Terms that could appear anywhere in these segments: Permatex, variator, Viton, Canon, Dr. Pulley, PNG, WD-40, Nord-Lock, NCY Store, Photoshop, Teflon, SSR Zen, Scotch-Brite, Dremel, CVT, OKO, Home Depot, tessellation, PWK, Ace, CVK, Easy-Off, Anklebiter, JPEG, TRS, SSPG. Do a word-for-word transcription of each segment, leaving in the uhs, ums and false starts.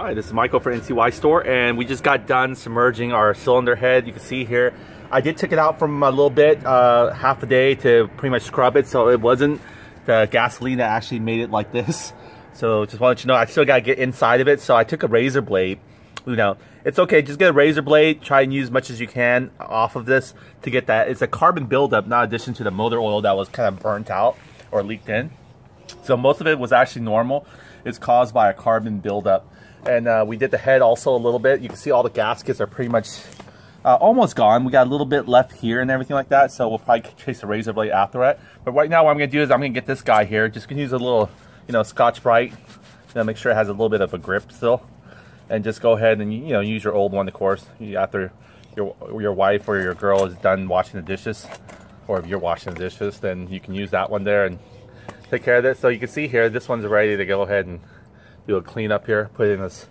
Hi, this is Michael for N C Y Store, and we just got done submerging our cylinder head. You can see here, I did take it out from a little bit, uh, half a day to pretty much scrub it, so it wasn't the gasoline that actually made it like this. So just want to let you know, I still gotta get inside of it, so I took a razor blade. You know, it's okay, just get a razor blade, try and use as much as you can off of this to get that. It's a carbon buildup, not addition to the motor oil that was kind of burnt out or leaked in. So most of it was actually normal. It's caused by a carbon buildup. And uh, we did the head also a little bit. You can see all the gaskets are pretty much uh, almost gone. We got a little bit left here and everything like that. So we'll probably chase the razor blade after that. But right now what I'm going to do is I'm going to get this guy here. Just going to use a little, you know, Scotch-Brite. You know, make sure it has a little bit of a grip still. And just go ahead and, you know, use your old one, of course. After your, your wife or your girl is done washing the dishes. Or if you're washing the dishes, then you can use that one there and take care of this. So you can see here, this one's ready to go ahead and do a clean up here, put in this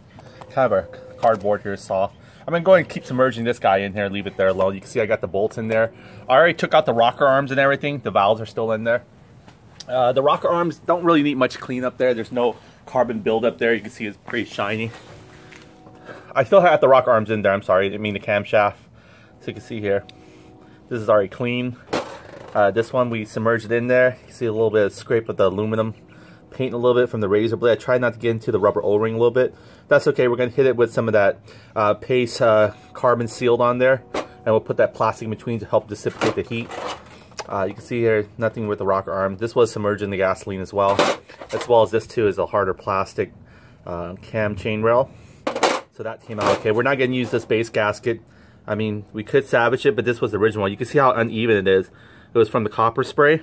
kind of a cardboard here saw. I'm gonna go ahead and keep submerging this guy in here, leave it there alone. You can see I got the bolts in there. I already took out the rocker arms and everything. The valves are still in there. Uh, the rocker arms don't really need much cleanup there. There's no carbon buildup there. You can see it's pretty shiny. I still have the rocker arms in there. I'm sorry, I didn't mean the camshaft. So you can see here, this is already clean. Uh, this one we submerged it in there. You can see a little bit of scrape of the aluminum. Paint a little bit from the razor blade. I try not to get into the rubber O-ring a little bit. That's okay. We're going to hit it with some of that uh, paste uh, carbon sealed on there, and we'll put that plastic in between to help dissipate the heat. Uh, you can see here, nothing with the rocker arm. This was submerged in the gasoline as well, as well as this too is a harder plastic uh, cam chain rail. So that came out okay. We're not going to use this base gasket. I mean, we could salvage it, but this was the original one. You can see how uneven it is. It was from the copper spray.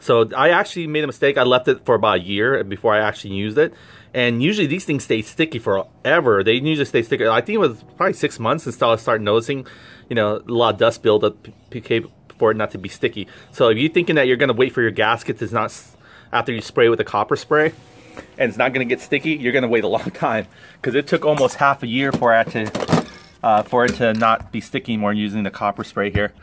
So I actually made a mistake. I left it for about a year before I actually used it. And usually these things stay sticky forever. They usually stay sticky. I think it was probably six months until I started noticing, you know, a lot of dust buildup for it not to be sticky. So if you're thinking that you're going to wait for your gasket to not, after you spray with the copper spray, and it's not going to get sticky, you're going to wait a long time. Because it took almost half a year for it, to, uh, for it to not be sticky anymore using the copper spray here.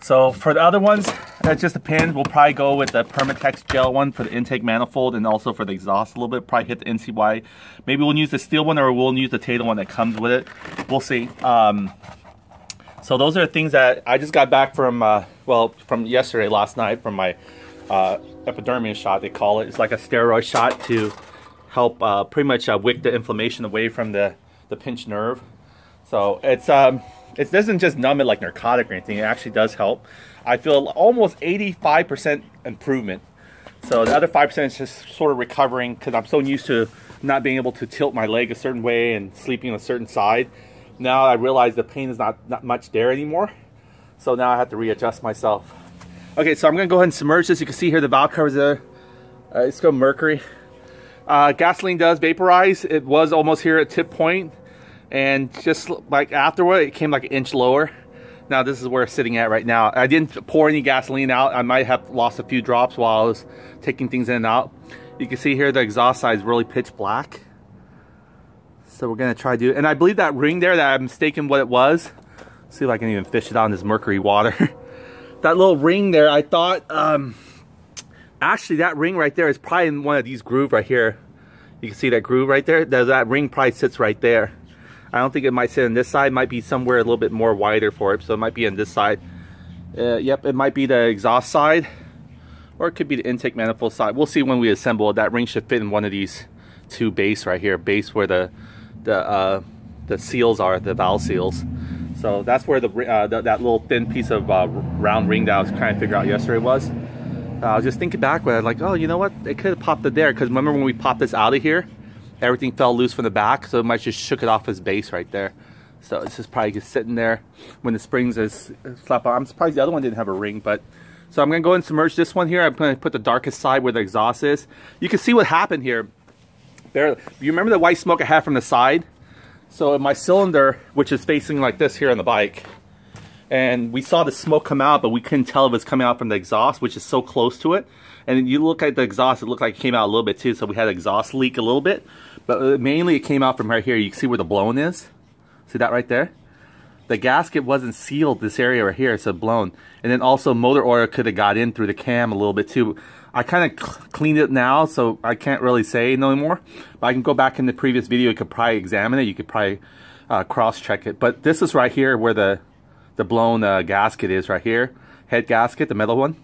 So for the other ones, that's just the pins. We'll probably go with the Permatex gel one for the intake manifold and also for the exhaust a little bit. Probably hit the N C Y. Maybe we'll use the steel one or we'll use the Taida one that comes with it. We'll see. Um, so those are things that I just got back from, uh, well, from yesterday, last night, from my uh, epidermia shot, they call it. It's like a steroid shot to help uh, pretty much uh, wick the inflammation away from the, the pinched nerve. So it's... Um, It doesn't just numb it like narcotic or anything. It actually does help. I feel almost eighty-five percent improvement. So the other five percent is just sort of recovering because I'm so used to not being able to tilt my leg a certain way and sleeping on a certain side. Now I realize the pain is not, not much there anymore. So now I have to readjust myself. Okay, so I'm going to go ahead and submerge this. You can see here the valve covers there. Uh, let's go mercury. Uh, gasoline does vaporize. It was almost here at tip point. And just like afterward, it came like an inch lower. Now this is where it's sitting at right now. I didn't pour any gasoline out. I might have lost a few drops while I was taking things in and out. You can see here the exhaust side is really pitch black. So we're gonna try to do, and I believe that ring there that I'm mistaken what it was. Let's see if I can even fish it out in this mercury water. That little ring there, I thought, um, actually that ring right there is probably in one of these grooves right here. You can see that groove right there. That, that ring probably sits right there. I don't think it might sit on this side. It might be somewhere a little bit more wider for it. So it might be on this side. Uh, yep, it might be the exhaust side. Or it could be the intake manifold side. We'll see when we assemble it. That ring should fit in one of these two bases right here. Base where the the uh, the seals are, the valve seals. So that's where the, uh, the that little thin piece of uh, round ring that I was trying to figure out yesterday was. Uh, I was just thinking back when I was like, oh, you know what? It could have popped it there. Because remember when we popped this out of here? Everything fell loose from the back, so it might just shook it off his base right there. So it's just probably just sitting there when the springs is slapped on. I'm surprised the other one didn't have a ring, but... So I'm going to go and submerge this one here. I'm going to put the darkest side where the exhaust is. You can see what happened here. There, you remember the white smoke I had from the side? So in my cylinder, which is facing like this here on the bike, and we saw the smoke come out, but we couldn't tell if it was coming out from the exhaust, which is so close to it. And you look at the exhaust, it looked like it came out a little bit too, so we had an exhaust leak a little bit. But mainly it came out from right here. You can see where the blown is. See that right there? The gasket wasn't sealed, this area right here, so blown. And then also motor oil could have got in through the cam a little bit too. I kind of cleaned it now, so I can't really say no more. But I can go back in the previous video. You could probably examine it. You could probably uh, cross-check it. But this is right here where the, the blown uh, gasket is right here. Head gasket, the metal one.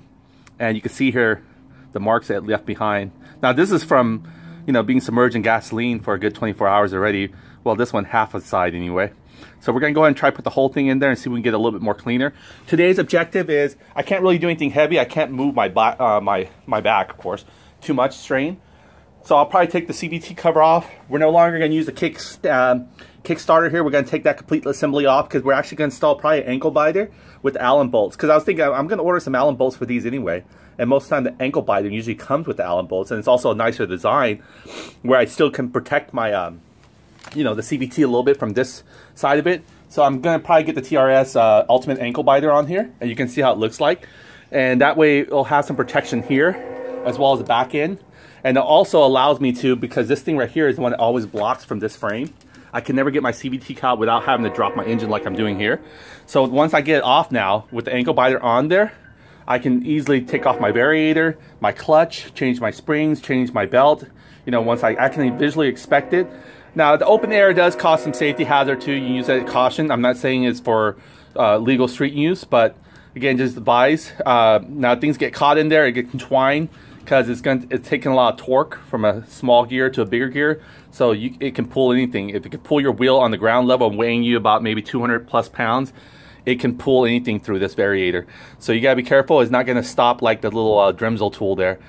And you can see here the marks that it left behind. Now this is from, you know, being submerged in gasoline for a good twenty-four hours already. Well, this one half a side anyway. So we're going to go ahead and try to put the whole thing in there and see if we can get a little bit more cleaner. Today's objective is, I can't really do anything heavy. I can't move my, uh, my, my back, of course. Too much strain. So I'll probably take the C V T cover off. We're no longer going to use the kick, uh, Kickstarter here. We're going to take that complete assembly off because we're actually going to install probably an ankle biter with Allen bolts. Because I was thinking I'm going to order some Allen bolts for these anyway. And most of the time the ankle biter usually comes with the Allen bolts. And it's also a nicer design where I still can protect my... Um, you know, the C V T a little bit from this side of it. So I'm going to probably get the T R S uh, Ultimate Ankle Biter on here, and you can see how it looks like. And that way it'll have some protection here, as well as the back end. And it also allows me to, because this thing right here is the one that always blocks from this frame. I can never get my C V T out without having to drop my engine like I'm doing here. So once I get it off now, with the ankle biter on there, I can easily take off my variator, my clutch, change my springs, change my belt. You know, once I, I can visually expect it. Now, the open air does cause some safety hazard too. You use that at caution. I'm not saying it's for uh, legal street use, but again, just advise. Uh, now, things get caught in there, it gets entwined because it's going to, it's taking a lot of torque from a small gear to a bigger gear, so you, it can pull anything. If it can pull your wheel on the ground level, weighing you about maybe two hundred plus pounds, it can pull anything through this variator. So you got to be careful. It's not going to stop like the little uh, Dremel tool there.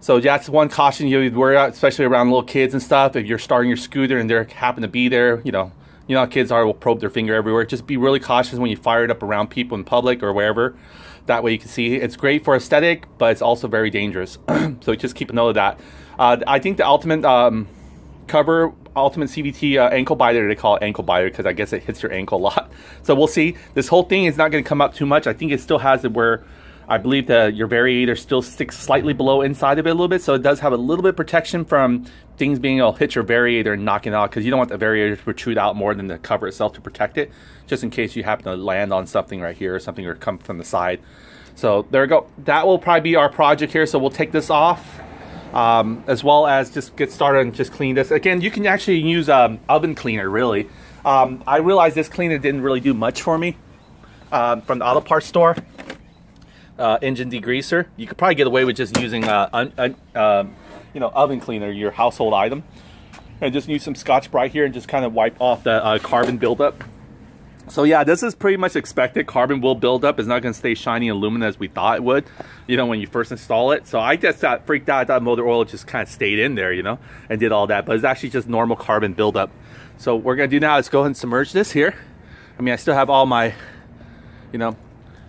So that's one caution you would worry about, especially around little kids and stuff. If you're starting your scooter and they happen to be there, you know, you know how kids are, will probe their finger everywhere. Just be really cautious when you fire it up around people in public or wherever. That way you can see it's great for aesthetic, but it's also very dangerous. So just keep a note of that. Uh, I think the ultimate um, cover, ultimate C V T uh, ankle biter, they call it ankle biter because I guess it hits your ankle a lot. So we'll see. This whole thing is not going to come up too much. I think it still has it where... I believe that your variator still sticks slightly below inside of it a little bit, so it does have a little bit of protection from things being able to hit your variator and knocking it out, because you don't want the variator to protrude out more than the cover itself to protect it, just in case you happen to land on something right here or something, or come from the side. So there we go. That will probably be our project here, so we'll take this off, um, as well as just get started and just clean this. Again, you can actually use um, oven cleaner, really. Um, I realized this cleaner didn't really do much for me um, from the auto parts store. Uh, engine degreaser. You could probably get away with just using uh, un, un, uh, you know, oven cleaner, your household item, and just use some Scotch-Brite here and just kind of wipe off the uh, carbon buildup. So yeah, this is pretty much expected. Carbon will build up. It's not going to stay shiny and luminous as we thought it would, you know, when you first install it. So I just got freaked out. I thought motor oil just kind of stayed in there, you know, and did all that, but it's actually just normal carbon buildup. So what we're going to do now is go ahead and submerge this here. I mean, I still have all my, you know,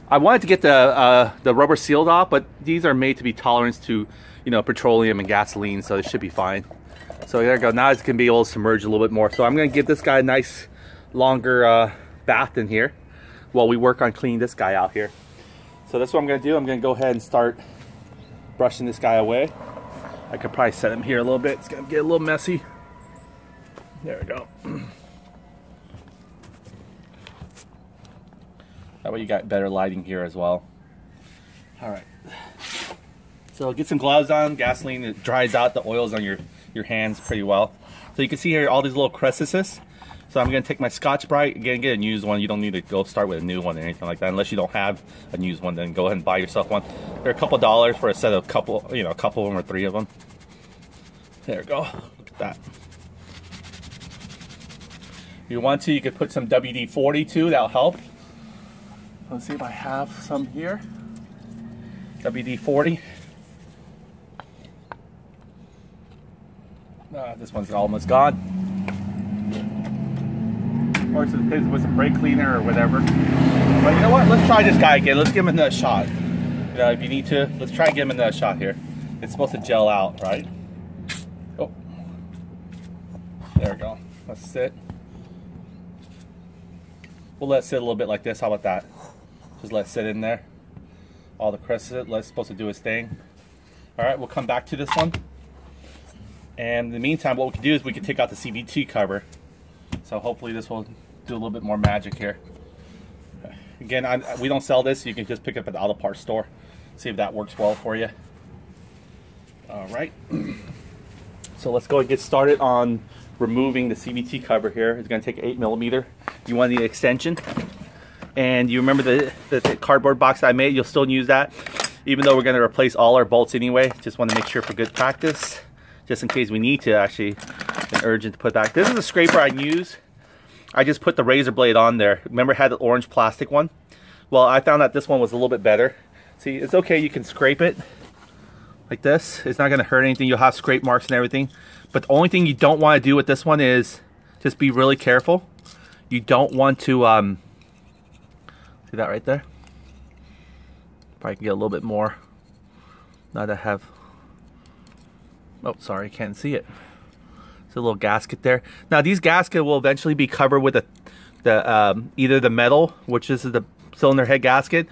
I wanted to get the uh, the rubber sealed off, but these are made to be tolerant to, you know, petroleum and gasoline, so it should be fine. So there you go. Now it's gonna be able to submerge a little bit more. So I'm gonna give this guy a nice longer uh, bath in here while we work on cleaning this guy out here. So that's what I'm gonna do. I'm gonna go ahead and start brushing this guy away. I could probably set him here a little bit. It's gonna get a little messy. There we go. That way you got better lighting here as well. All right. So get some gloves on. Gasoline, it dries out the oils on your, your hands pretty well. So you can see here all these little crevices. So I'm going to take my Scotch-Brite. Again, get a used one. You don't need to go start with a new one or anything like that. Unless you don't have a used one, then go ahead and buy yourself one. They're a couple dollars for a set of couple, you know, a couple of them or three of them. There we go. Look at that. If you want to, you could put some W D forty too. That'll help. Let's see if I have some here. W D forty. Uh, this one's almost gone. Or it's with some brake cleaner or whatever. But you know what? Let's try this guy again. Let's give him another shot. You know, if you need to, let's try and give him another shot here. It's supposed to gel out, right? Oh. There we go. Let's sit. We'll let it sit a little bit like this. How about that? Just let it sit in there. All the crust is it. Let's supposed to do its thing. All right, we'll come back to this one. And in the meantime, what we can do is we can take out the C V T cover. So hopefully this will do a little bit more magic here. Again, I'm, we don't sell this. You can just pick it up at the auto parts store. See if that works well for you. All right, so let's go and get started on removing the C V T cover here. It's gonna take eight millimeter. You want the extension. And you remember the, the, the cardboard box I made, you'll still use that. Even though we're gonna replace all our bolts anyway, just wanna make sure for good practice, just in case we need to actually, it's urgent to put back. This is a scraper I use. I just put the razor blade on there. Remember it had the orange plastic one? Well, I found that this one was a little bit better. See, it's okay, you can scrape it like this. It's not gonna hurt anything, you'll have scrape marks and everything. But the only thing you don't wanna do with this one is just be really careful. You don't want to, um, see that right there? Probably can get a little bit more. Now that I have, oh, sorry, can't see it. It's a little gasket there. Now these gaskets will eventually be covered with a, the um, either the metal, which is the cylinder head gasket,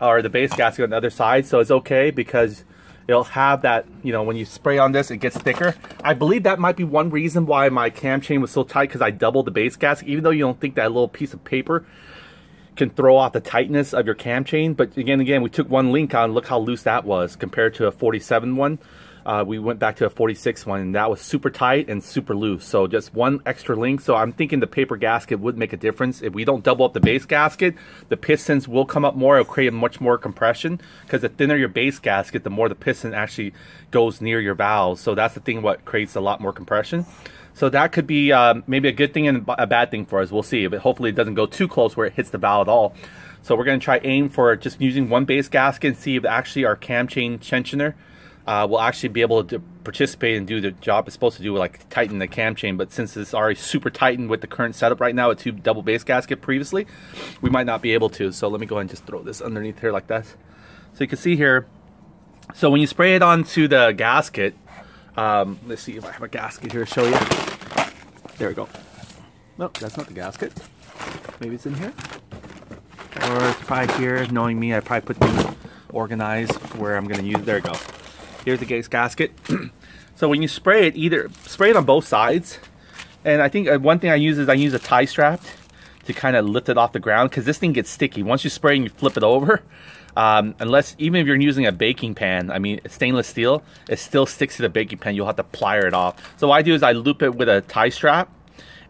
or the base gasket on the other side, so it's okay because it'll have that, you know, when you spray on this, it gets thicker. I believe that might be one reason why my cam chain was so tight, because I doubled the base gasket, even though you don't think that little piece of paper can throw off the tightness of your cam chain. But again, again, we took one link out and look how loose that was compared to a forty-seven one. Uh, we went back to a forty-six one and that was super tight and super loose. So just one extra link. So I'm thinking the paper gasket would make a difference. If we don't double up the base gasket, the pistons will come up more. It'll create much more compression, because the thinner your base gasket, the more the piston actually goes near your valves. So that's the thing, what creates a lot more compression. So that could be um, maybe a good thing and a bad thing for us. We'll see. But hopefully it doesn't go too close where it hits the valve at all. So we're going to try aim for just using one base gasket and see if actually our cam chain tensioner Uh, we'll actually be able to participate and do the job it's supposed to do, like tighten the cam chain. But since it's already super tightened with the current setup right now, a two double base gasket previously, we might not be able to. So let me go ahead and just throw this underneath here like that. So you can see here, so when you spray it onto the gasket, um, let's see if I have a gasket here to show you. There we go. Nope, that's not the gasket. Maybe it's in here. Or it's probably here. Knowing me, I probably put things organized where I'm going to use. There we go. Here's the base gasket. So when you spray it, either spray it on both sides, and I think one thing I use is I use a tie strap to kind of lift it off the ground, because this thing gets sticky. Once you spray and you flip it over, um, unless, even if you're using a baking pan, I mean stainless steel, it still sticks to the baking pan. You'll have to plier it off. So what I do is I loop it with a tie strap,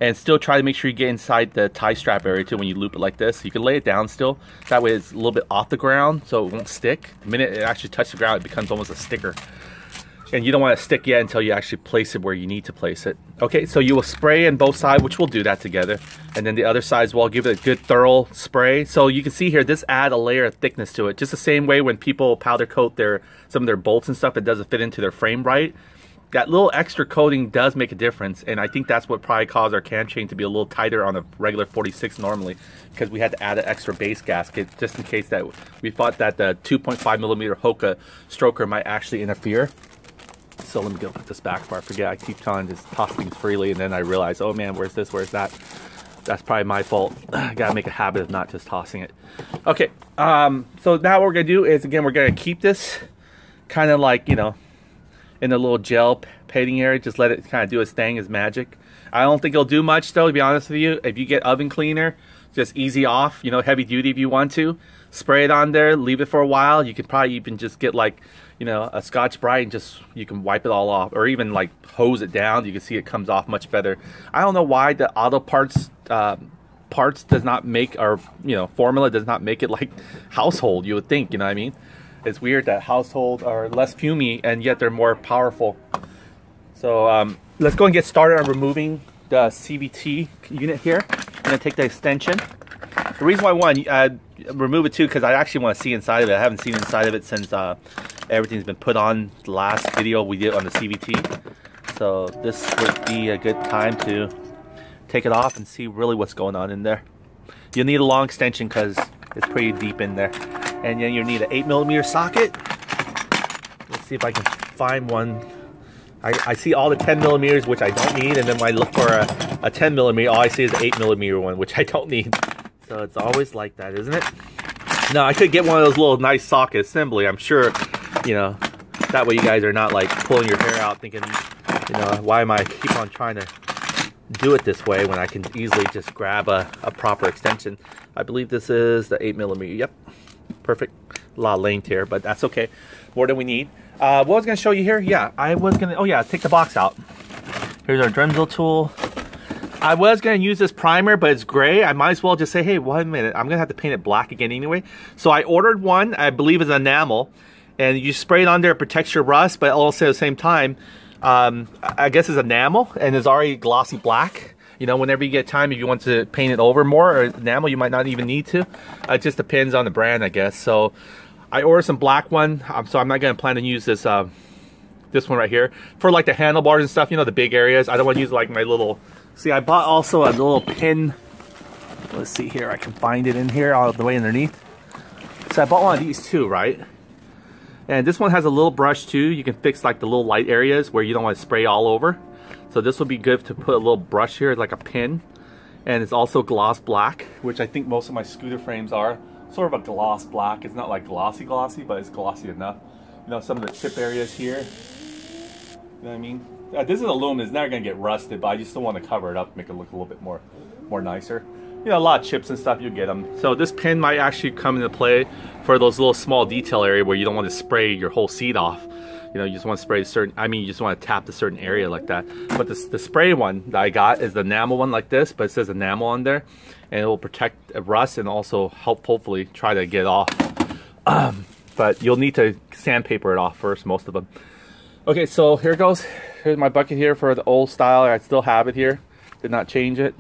and still try to make sure you get inside the tie strap area too when you loop it like this. You can lay it down still. That way it's a little bit off the ground so it won't stick. The minute it actually touches the ground, it becomes almost a sticker. And you don't want it to stick yet until you actually place it where you need to place it. Okay, so you will spray on both sides, which we'll do that together. And then the other side as well, give it a good thorough spray. So you can see here, this adds a layer of thickness to it. Just the same way when people powder coat their some of their bolts and stuff that doesn't fit into their frame right. That little extra coating does make a difference, and I think that's what probably caused our cam chain to be a little tighter on a regular forty-six normally, because we had to add an extra base gasket just in case that we thought that the two point five millimeter Hoka stroker might actually interfere. So let me go put this back before I forget. I keep trying to just toss things freely, and then I realize, oh man, where's this, where's that? That's probably my fault. I gotta make a habit of not just tossing it. Okay, um, so now what we're gonna do is, again, we're gonna keep this kind of like, you know, in the little gel painting area, just let it kind of do its thing, its magic. I don't think it'll do much though, to be honest with you. If you get oven cleaner, just easy off, you know, heavy duty if you want to. Spray it on there, leave it for a while. You could probably even just get like, you know, a Scotch-Brite and just, you can wipe it all off, or even like hose it down. You can see it comes off much better. I don't know why the auto parts, uh, parts does not make, or, you know, formula does not make it like household, you would think, you know what I mean? It's weird that household are less fumey and yet they're more powerful. So um, let's go and get started on removing the C V T unit here. I'm gonna take the extension. The reason why I want to remove it too, because I actually want to see inside of it. I haven't seen inside of it since uh, everything's been put on. The last video we did on the C V T. So this would be a good time to take it off and see really what's going on in there. You'll need a long extension because it's pretty deep in there. And then you need an eight millimeter socket. Let's see if I can find one. I, I see all the ten millimeters, which I don't need. And then when I look for a, a ten millimeter, all I see is an eight millimeter one, which I don't need. So it's always like that, isn't it? No, I could get one of those little nice socket assembly. I'm sure, you know, that way you guys are not like pulling your hair out thinking, you know, why am I keep on trying to do it this way when I can easily just grab a, a proper extension. I believe this is the eight millimeter, yep. Perfect. A lot of length here, but that's okay. More than we need. Uh, what was I gonna show you here? Yeah, I was gonna, oh yeah, take the box out. Here's our Dremel tool. I was gonna use this primer, but it's gray. I might as well just say, hey, one minute, I'm gonna have to paint it black again anyway. So I ordered one, I believe it's enamel, and you spray it on there, it protects your rust, but also at the same time, um, I guess it's enamel, and it's already glossy black. You know, whenever you get time, if you want to paint it over more, or enamel, you might not even need to. It just depends on the brand, I guess. So I ordered some black one, um, so I'm not gonna plan to use this uh, this one right here. For like the handlebars and stuff, you know, the big areas. I don't wanna use like my little, see I bought also a little pin. Let's see here, I can find it in here, all the way underneath. So I bought one of these too, right? And this one has a little brush too. You can fix like the little light areas where you don't wanna spray all over. So this would be good to put a little brush here, like a pin. And it's also gloss black, which I think most of my scooter frames are. Sort of a gloss black. It's not like glossy glossy, but it's glossy enough. You know, some of the tip areas here. You know what I mean? Uh, this is aluminum. It's never going to get rusted, but I just still want to cover it up, make it look a little bit more, more nicer. You know, a lot of chips and stuff, you get them. So this pin might actually come into play for those little small detail area where you don't want to spray your whole seat off. You know, you just want to spray a certain, I mean, you just want to tap a certain area like that. But this, the spray one that I got is the enamel one like this, but it says enamel on there. And it will protect rust and also help hopefully try to get off. Um, but you'll need to sandpaper it off first, most of them. Okay, so here goes. Here's my bucket here for the old style. I still have it here. Did not change it.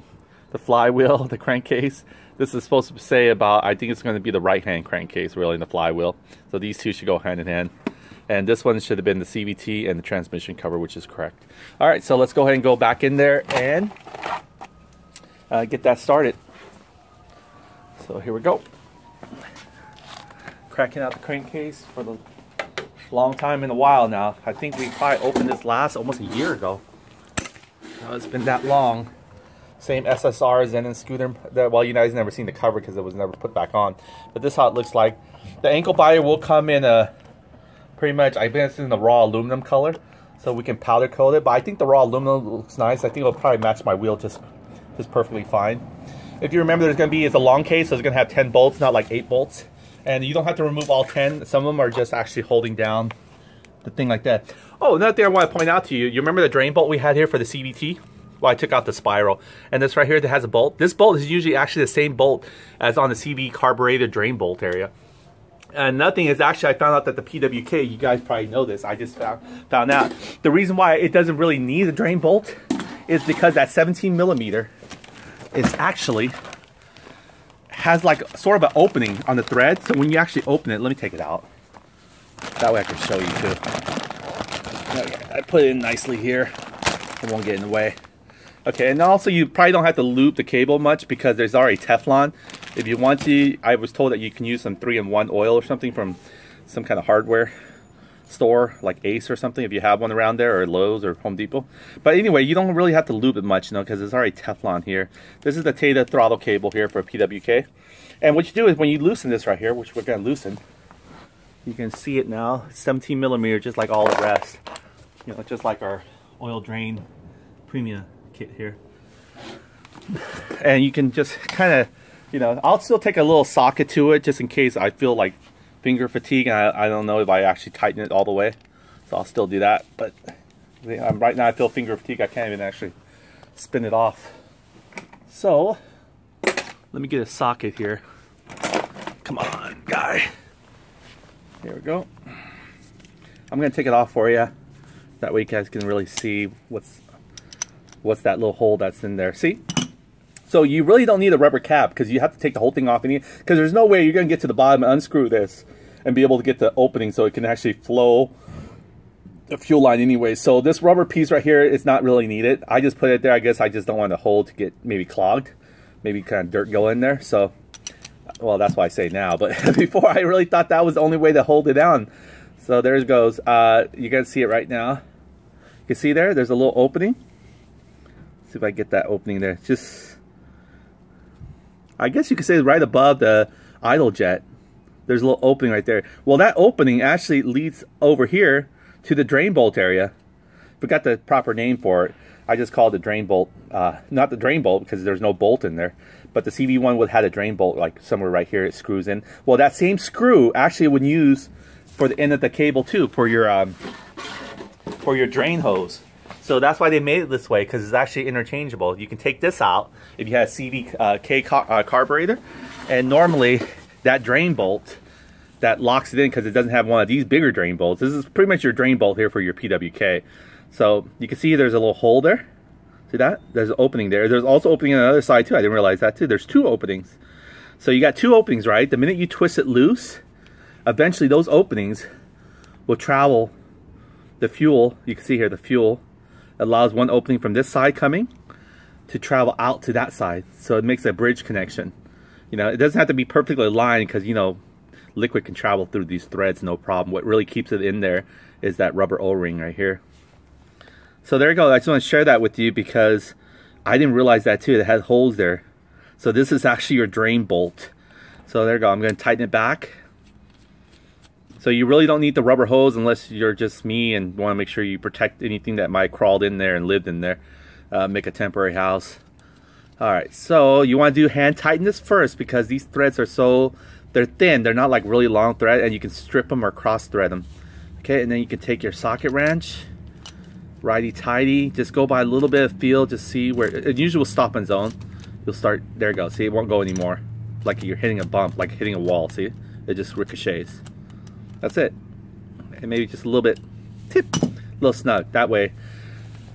The flywheel, the crankcase. This is supposed to say about, I think it's going to be the right-hand crankcase really in the flywheel. So these two should go hand in hand. And this one should have been the C V T and the transmission cover, which is correct. All right, so let's go ahead and go back in there and uh, get that started. So here we go. Cracking out the crankcase for the long time in a while now. I think we probably opened this last almost a year ago. Oh, it's been that long. Same S S R Zen and scooter. Well, you guys never seen the cover because it was never put back on. But this is how it looks like. The ankle biter will come in a... Pretty much, I think it's in the raw aluminum color, so we can powder coat it. But I think the raw aluminum looks nice. I think it'll probably match my wheel just, just perfectly fine. If you remember, there's going to be, it's a long case, so it's going to have ten bolts, not like eight bolts. And you don't have to remove all ten. Some of them are just actually holding down the thing like that. Oh, another thing I want to point out to you. You remember the drain bolt we had here for the C V T? Well, I took out the spiral. And this right here that has a bolt. This bolt is usually actually the same bolt as on the C V carburetor drain bolt area. And nothing is actually, I found out that the P W K, you guys probably know this, I just found, found out. The reason why it doesn't really need a drain bolt is because that seventeen millimeter is actually, has like sort of an opening on the thread. So when you actually open it, let me take it out. That way I can show you too. Okay, I put it in nicely here. It won't get in the way. Okay, and also you probably don't have to loop the cable much because there's already Teflon. If you want to, I was told that you can use some three in one oil or something from some kind of hardware store, like Ace or something, if you have one around there, or Lowe's or Home Depot. But anyway, you don't really have to lube it much, you know, because there's already Teflon here. This is the Taida throttle cable here for a P W K. And what you do is when you loosen this right here, which we're going to loosen, you can see it now, seventeen millimeter, just like all the rest. You know, just like our oil drain premium kit here. And you can just kind of, you know, I'll still take a little socket to it just in case I feel like finger fatigue and I, I don't know if I actually tighten it all the way. So I'll still do that. But I'm, right now I feel finger fatigue. I can't even actually spin it off. So let me get a socket here. Come on, guy. Here we go. I'm going to take it off for you. That way you guys can really see what's, what's that little hole that's in there. See? So you really don't need a rubber cap because you have to take the whole thing off, because there's no way you're going to get to the bottom and unscrew this and be able to get the opening so it can actually flow the fuel line anyway. So this rubber piece right here is not really needed. I just put it there. I guess I just don't want the hole to get maybe clogged, maybe kind of dirt go in there. So, well, that's why I say now. But before, I really thought that was the only way to hold it down. So there it goes. Uh, you guys see it right now. You see there? There's a little opening. Let's see if I get that opening there. Just... I guess you could say right above the idle jet, there's a little opening right there. Well, that opening actually leads over here to the drain bolt area. Forgot the proper name for it. I just call it the drain bolt. Uh, not the drain bolt because there's no bolt in there, but the C V one would have had a drain bolt like somewhere right here. It screws in. Well, that same screw actually would use for the end of the cable too, for your um, for your drain hose. So that's why they made it this way, because it's actually interchangeable. You can take this out if you had a C V K car uh, carburetor, and normally that drain bolt that locks it in, because it doesn't have one of these bigger drain bolts. This is pretty much your drain bolt here for your P W K. So you can see there's a little hole there. See that? There's an opening there. There's also opening on the other side too. I didn't realize that too. There's two openings. So you got two openings, right? The minute you twist it loose, eventually those openings will travel the fuel. You can see here the fuel allows one opening from this side coming to travel out to that side. So it makes a bridge connection. You know, it doesn't have to be perfectly aligned, because, you know, liquid can travel through these threads, no problem. What really keeps it in there is that rubber O-ring right here. So there you go. I just want to share that with you, because I didn't realize that too. It had holes there. So this is actually your drain bolt. So there you go. I'm going to tighten it back. So you really don't need the rubber hose unless you're just me and want to make sure you protect anything that might have crawled in there and lived in there. Uh, make a temporary house. All right, so you want to do hand tighten this first, because these threads are so, they're thin. They're not like really long thread, and you can strip them or cross thread them. Okay, and then you can take your socket wrench, righty-tighty. Just go by a little bit of feel, just see where, it usually will stop on its own. You'll start, there you go. See, it won't go anymore. Like you're hitting a bump, like hitting a wall, see? It just ricochets. That's it, and maybe just a little bit tip, a little snug that way.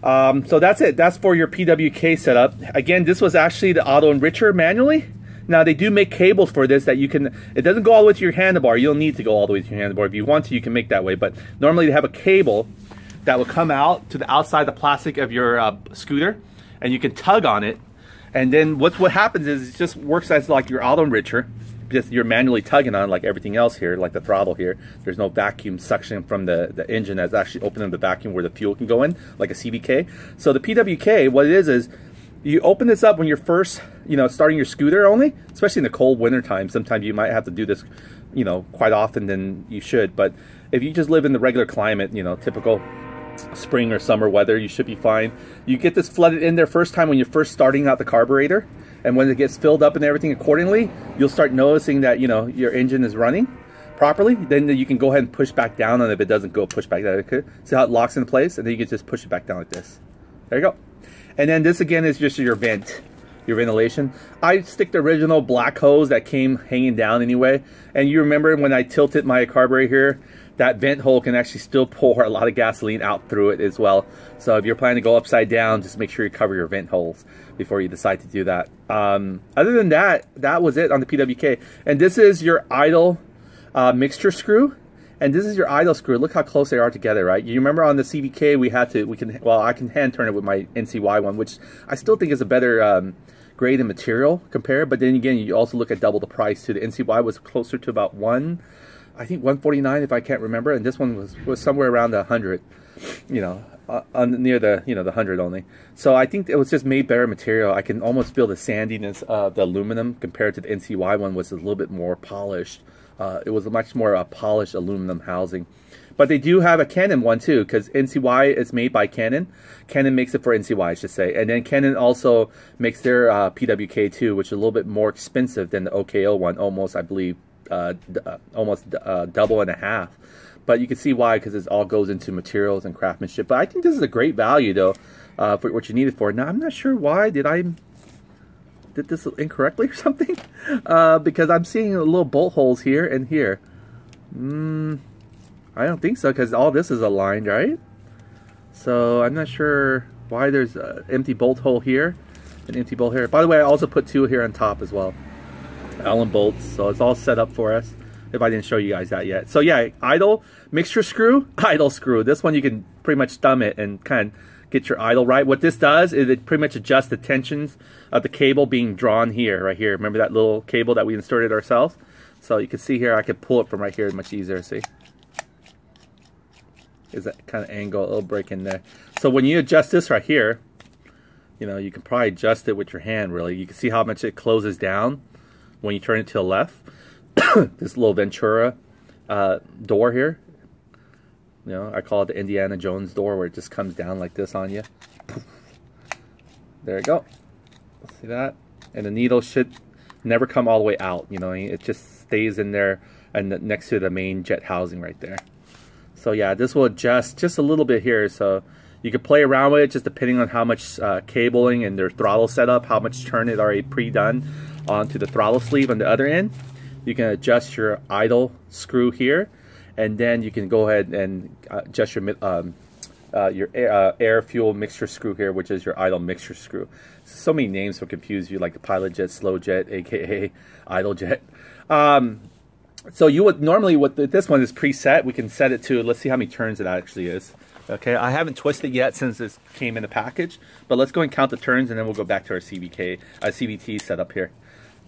Um, so that's it. That's for your P W K setup. Again, this was actually the auto enricher manually. Now they do make cables for this that you can. It doesn't go all the way to your handlebar. You don't need to go all the way to your handlebar. If you want to, you can make that way. But normally they have a cable that will come out to the outside the plastic of your uh, scooter, and you can tug on it. And then what's what happens is it just works as like your auto enricher. Just you're manually tugging on, like everything else here, like the throttle here. There's no vacuum suction from the, the engine that's actually opening the vacuum where the fuel can go in, like a C V K. So the P W K, what it is is you open this up when you're first, you know, starting your scooter only, especially in the cold winter time. Sometimes you might have to do this, you know, quite often than you should. But if you just live in the regular climate, you know, typical spring or summer weather, you should be fine. You get this flooded in there first time when you're first starting out the carburetor. And when it gets filled up and everything accordingly, you'll start noticing that, you know, your engine is running properly. Then you can go ahead and push back down on it if it doesn't go push back down. See how it locks in place? And then you can just push it back down like this. There you go. And then this again is just your vent, your ventilation. I stick the original black hose that came hanging down anyway. And you remember when I tilted my carburetor here, that vent hole can actually still pour a lot of gasoline out through it as well. So if you're planning to go upside down, just make sure you cover your vent holes before you decide to do that. Um, other than that, that was it on the P W K. And this is your idle uh, mixture screw. And this is your idle screw. Look how close they are together, right? You remember on the C V K, we had to, we can, well, I can hand turn it with my N C Y one, which I still think is a better um, grade and material compared. But then again, you also look at double the price too. The N C Y was closer to about one, I think one forty-nine if I can't remember, and this one was, was somewhere around the one hundred, you know, uh, on, near the, you know, the one hundred only. So I think it was just made better material. I can almost feel the sandiness of the aluminum compared to the N C Y one, was a little bit more polished. Uh, it was a much more uh, polished aluminum housing. But they do have a Canon one too, because N C Y is made by Canon. Canon makes it for N C Y, I should say. And then Canon also makes their uh, P W K too, which is a little bit more expensive than the O K O one, almost, I believe, Uh, uh, almost uh, double and a half. But you can see why, because it all goes into materials and craftsmanship. But I think this is a great value though, uh, for what you need it for. Now I'm not sure why did I did this incorrectly or something, uh, because I'm seeing little bolt holes here and here. Mm, I don't think so, because all this is aligned, right? So I'm not sure why there's an empty bolt hole here, an empty bolt here. By the way, I also put two here on top as well, Allen bolts, so it's all set up for us, if I didn't show you guys that yet. So yeah, idle mixture screw, idle screw. This one you can pretty much thumb it and kind of get your idle right. What this does is it pretty much adjusts the tensions of the cable being drawn here, right here. Remember that little cable that we inserted ourselves? So you can see here, I could pull it from right here much easier, see? Is that kind of angle, it'll break in there. So when you adjust this right here, you know, you can probably adjust it with your hand really. You can see how much it closes down when you turn it to the left. This little Ventura uh, door here, you know, I call it the Indiana Jones door, where it just comes down like this on you. There you go. See that? And the needle should never come all the way out, you know, it just stays in there and next to the main jet housing right there. So yeah, this will adjust just a little bit here, so you can play around with it just depending on how much uh, cabling and their throttle setup, how much turn is already pre-done onto the throttle sleeve on the other end. You can adjust your idle screw here, and then you can go ahead and adjust your um, uh, your air, uh, air fuel mixture screw here, which is your idle mixture screw. So many names will confuse you, like the pilot jet, slow jet, aka idle jet. Um, so you would normally, what the, this one is preset. We can set it to, let's see how many turns it actually is. Okay, I haven't twisted it yet since this came in the package, but let's go and count the turns, and then we'll go back to our C V K, uh, C V T setup here.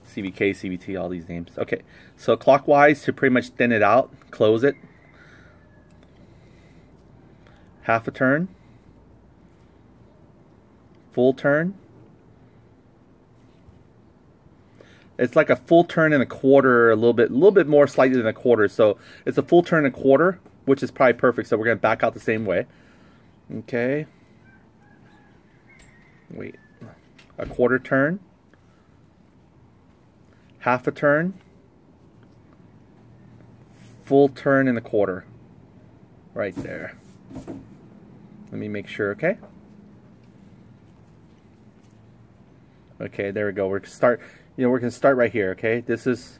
C V K, C V T, all these names. Okay, so clockwise to pretty much thin it out, close it. Half a turn. Full turn. It's like a full turn and a quarter, a little bit, a little bit more slightly than a quarter. So it's a full turn and a quarter, which is probably perfect, so we're going to back out the same way. Okay. Wait. A quarter turn. Half a turn. Full turn and a quarter. Right there. Let me make sure, okay? Okay, there we go. We're going to start, you know, we're going to start right here, okay? This is,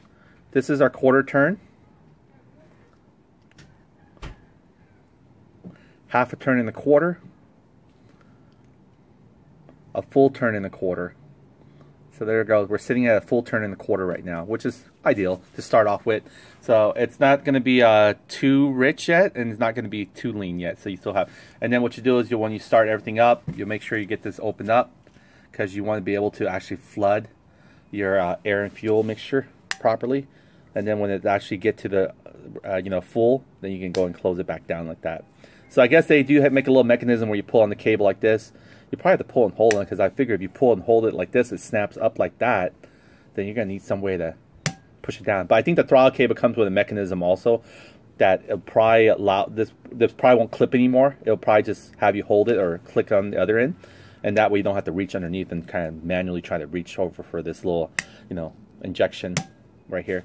this is our quarter turn. Half a turn and a quarter, a full turn and a quarter. So there it goes. We're sitting at a full turn and a quarter right now, which is ideal to start off with. So it's not going to be uh, too rich yet, and it's not going to be too lean yet. So you still have. And then what you do is you, when you start everything up, you make sure you get this opened up, because you want to be able to actually flood your uh, air and fuel mixture properly. And then when it actually get to the uh, you know full, then you can go and close it back down like that. So I guess they do have, make a little mechanism where you pull on the cable like this. You probably have to pull and hold on, because I figure if you pull and hold it like this, it snaps up like that. Then you're going to need some way to push it down. But I think the throttle cable comes with a mechanism also that it'll probably allow this. This probably won't clip anymore. It'll probably just have you hold it or click on the other end, and that way you don't have to reach underneath and kind of manually try to reach over for this little, you know, injection right here.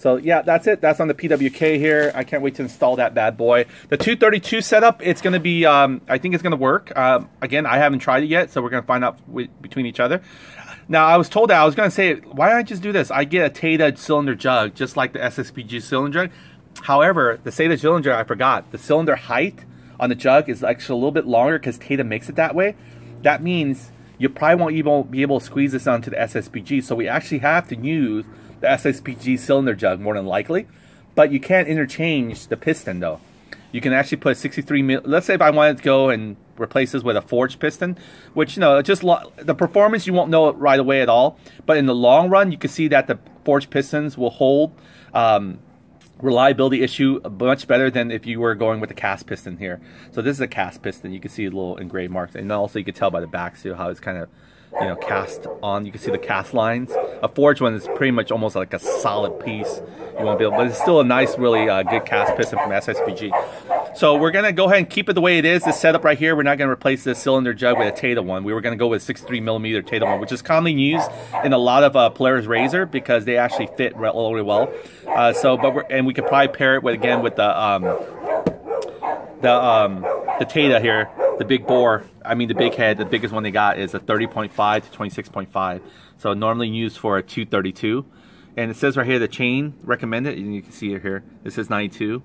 So yeah, that's it. That's on the P W K here. I can't wait to install that bad boy. The two thirty-two setup, it's going to be, um, I think it's going to work. Um, again, I haven't tried it yet, so we're going to find out between each other. Now, I was told that, I was going to say, why don't I just do this? I get a Taida cylinder jug, just like the S S P G cylinder jug. However, the Taida cylinder, I forgot, the cylinder height on the jug is actually a little bit longer because Taida makes it that way. That means you probably won't even be able to squeeze this onto the S S P G, so we actually have to use the S S P G cylinder jug more than likely, but you can't interchange the piston though. You can actually put sixty-three mil. Let's say if I wanted to go and replace this with a forged piston, which, you know, just the performance, you won't know it right away at all, but in the long run, you can see that the forged pistons will hold um, reliability issue much better than if you were going with the cast piston here. So this is a cast piston. You can see little engraved marks, and also you can tell by the back too how it's kind of, you know, cast on. You can see the cast lines. A forged one is pretty much almost like a solid piece. You won't be able, but it's still a nice, really uh, good cast piston from S S P G. So we're gonna go ahead and keep it the way it is. This setup right here, we're not gonna replace this cylinder jug with a Taida one. We were gonna go with a sixty-three millimeter Taida one, which is commonly used in a lot of uh, Polaris Razor because they actually fit really well. Uh, so, but we're, and we could probably pair it with, again, with the um, the um, the Taida here. The big bore, I mean the big head, the biggest one they got is a thirty point five to twenty-six point five. So normally used for a two thirty-two. And it says right here the chain recommended, and you can see it here. This is ninety-two,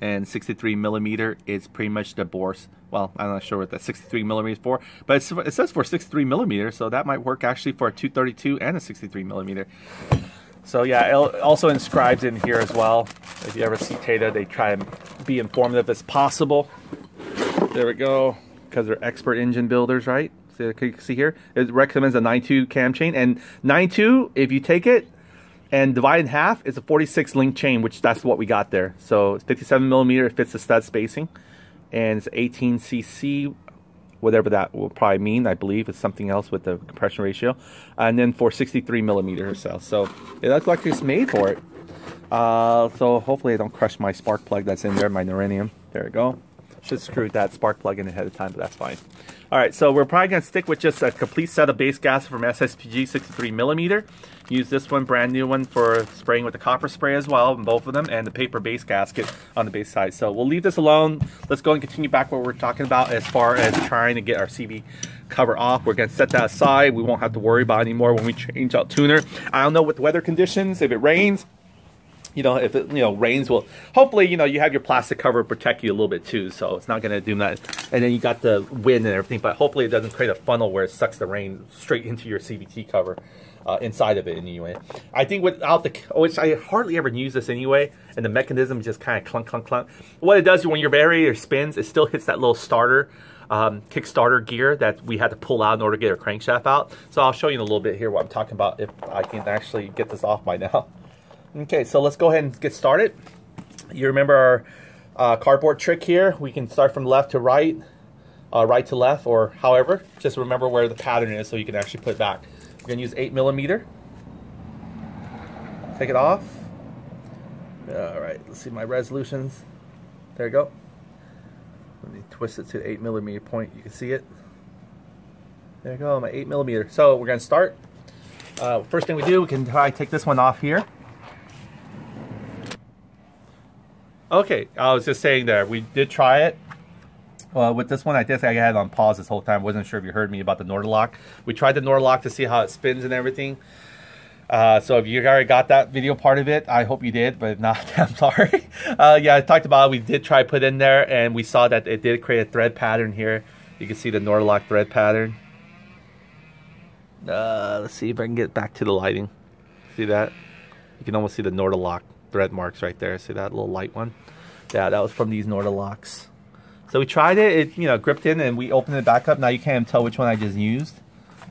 and sixty-three millimeter is pretty much the bore. Well, I'm not sure what that sixty-three millimeter is for, but it's, it says for sixty-three millimeter, so that might work actually for a two thirty-two and a sixty-three millimeter. So yeah, it also inscribes in here as well. If you ever see Taida, they try and be informative as possible. There we go. Because they're expert engine builders, right? So you can see here, it recommends a ninety-two cam chain, and ninety-two, if you take it and divide in half, it's a forty-six link chain, which that's what we got there. So it's fifty-seven millimeter, it fits the stud spacing, and it's eighteen C C, whatever that will probably mean. I believe it's something else with the compression ratio, and then for sixty-three millimeter or so. So it looks like it's made for it. Uh, so hopefully I don't crush my spark plug that's in there, my uranium. There we go. Should screw that spark plug in ahead of time, but that's fine. All right, so we're probably gonna stick with just a complete set of base gaskets from S S P G sixty-three millimeter. Use this one, brand new one, for spraying with the copper spray as well, and both of them, and the paper base gasket on the base side. So we'll leave this alone. Let's go and continue back what we're talking about as far as trying to get our C V cover off. We're gonna set that aside. We won't have to worry about it anymore when we change out tuner. I don't know what the weather conditions, if it rains, you know, if it, you know, rains, will hopefully, you know, you have your plastic cover protect you a little bit too, so it's not going to do that. And then you got the wind and everything, but hopefully it doesn't create a funnel where it sucks the rain straight into your C V T cover, uh, inside of it anyway. I think without the, which I hardly ever use this anyway, and the mechanism just kind of clunk, clunk, clunk. What it does when your variator spins, it still hits that little starter, um, Kickstarter gear that we had to pull out in order to get our crankshaft out. So I'll show you in a little bit here what I'm talking about if I can actually get this off by now. Okay, so let's go ahead and get started. You remember our uh, cardboard trick here. We can start from left to right, uh, right to left, or however. Just remember where the pattern is so you can actually put it back. We're gonna use eight millimeter. Take it off. All right, let's see my resolutions. There you go. Let me twist it to the eight millimeter point. You can see it. There you go, my eight millimeter. So we're gonna start. Uh, first thing we do, we can try take this one off here. Okay, I was just saying there, we did try it. Well, with this one, I guess I had it on pause this whole time. I wasn't sure if you heard me about the Nord-Lock. We tried the Nord-Lock to see how it spins and everything. Uh, so if you already got that video part of it, I hope you did, but if not, I'm sorry. Uh, yeah, I talked about it. We did try put in there, and we saw that it did create a thread pattern here. You can see the Nord-Lock thread pattern. Uh, let's see if I can get back to the lighting. See that? You can almost see the Nord-Lock thread marks right there. See that little light one? Yeah, that was from these Nord-Locks. So we tried it, it you know, gripped in, and we opened it back up. Now you can't even tell which one I just used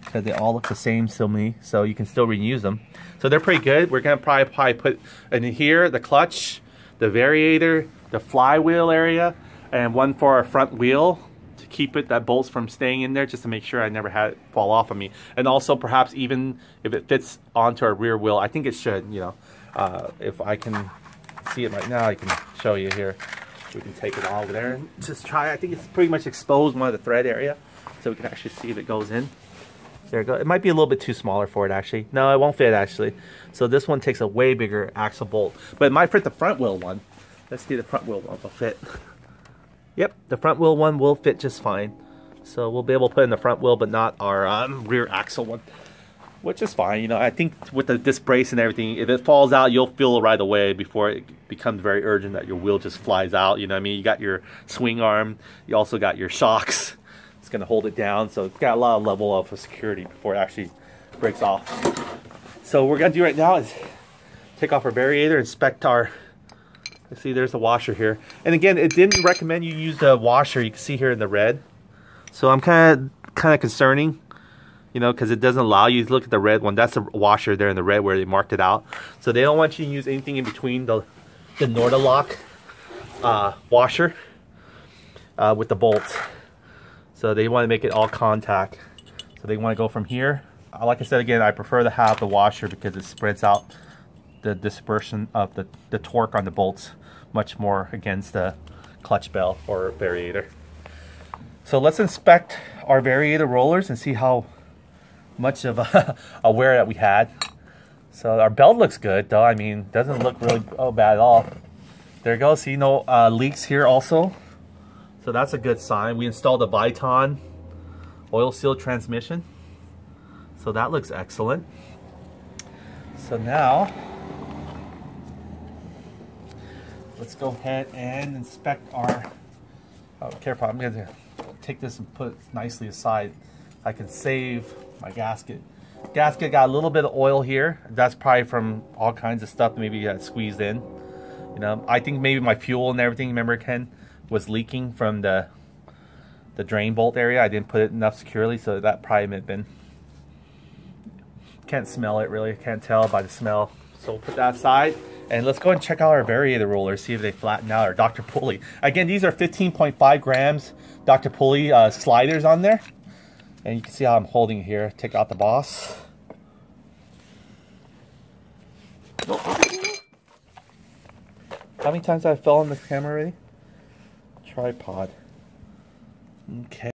because they all look the same to me, so you can still reuse them. So they're pretty good. We're gonna probably, probably put in here the clutch, the variator, the flywheel area, and one for our front wheel to keep it, that bolts from staying in there, just to make sure I never had it fall off of me. And also perhaps even if it fits onto our rear wheel, I think it should, you know. Uh, if I can see it right now, I can show you here. We can take it all over there and just try. I think it's pretty much exposed one of the thread area, so we can actually see if it goes in. There we go. It might be a little bit too smaller for it actually. No, it won't fit actually. So this one takes a way bigger axle bolt, but it might fit the front wheel one. Let's see, the front wheel one will fit. Yep, the front wheel one will fit just fine. So we'll be able to put in the front wheel, but not our um, rear axle one. Which is fine, you know, I think with the disc brace and everything, if it falls out, you'll feel it right away before it becomes very urgent that your wheel just flies out, you know what I mean? You got your swing arm, you also got your shocks. It's going to hold it down, so it's got a lot of level of security before it actually breaks off. So what we're going to do right now is take off our variator, inspect our, let's see, there's the washer here. And again, it didn't recommend you use the washer, you can see here in the red. So I'm kind of, kind of concerning. You know, because it doesn't allow you to look at the red one. That's the washer there in the red where they marked it out. So they don't want you to use anything in between the, the Nord-Lock uh, washer uh, with the bolts. So they want to make it all contact. So they want to go from here. Uh, like I said, again, I prefer to have the washer because it spreads out the dispersion of the, the torque on the bolts much more against the clutch bell or variator. So let's inspect our variator rollers and see how much of a, a wear that we had. So our belt looks good though. I mean, doesn't look really oh, bad at all. There you go, see no uh, leaks here also. So that's a good sign. We installed a Viton oil seal transmission. So that looks excellent. So now, let's go ahead and inspect our, oh, careful, I'm gonna take this and put it nicely aside. I can save my gasket. Gasket got a little bit of oil here. That's probably from all kinds of stuff maybe got squeezed in. You know, I think maybe my fuel and everything, remember Ken, was leaking from the the drain bolt area. I didn't put it enough securely, so that probably may have been. Can't smell it really, can't tell by the smell. So we'll put that aside. And let's go and check out our variator rollers, see if they flatten out, or Doctor Pulley. Again, these are fifteen point five grams Doctor Pulley uh, sliders on there. And you can see how I'm holding here. Take out the boss. How many times have I fell on the camera already? Tripod. Okay.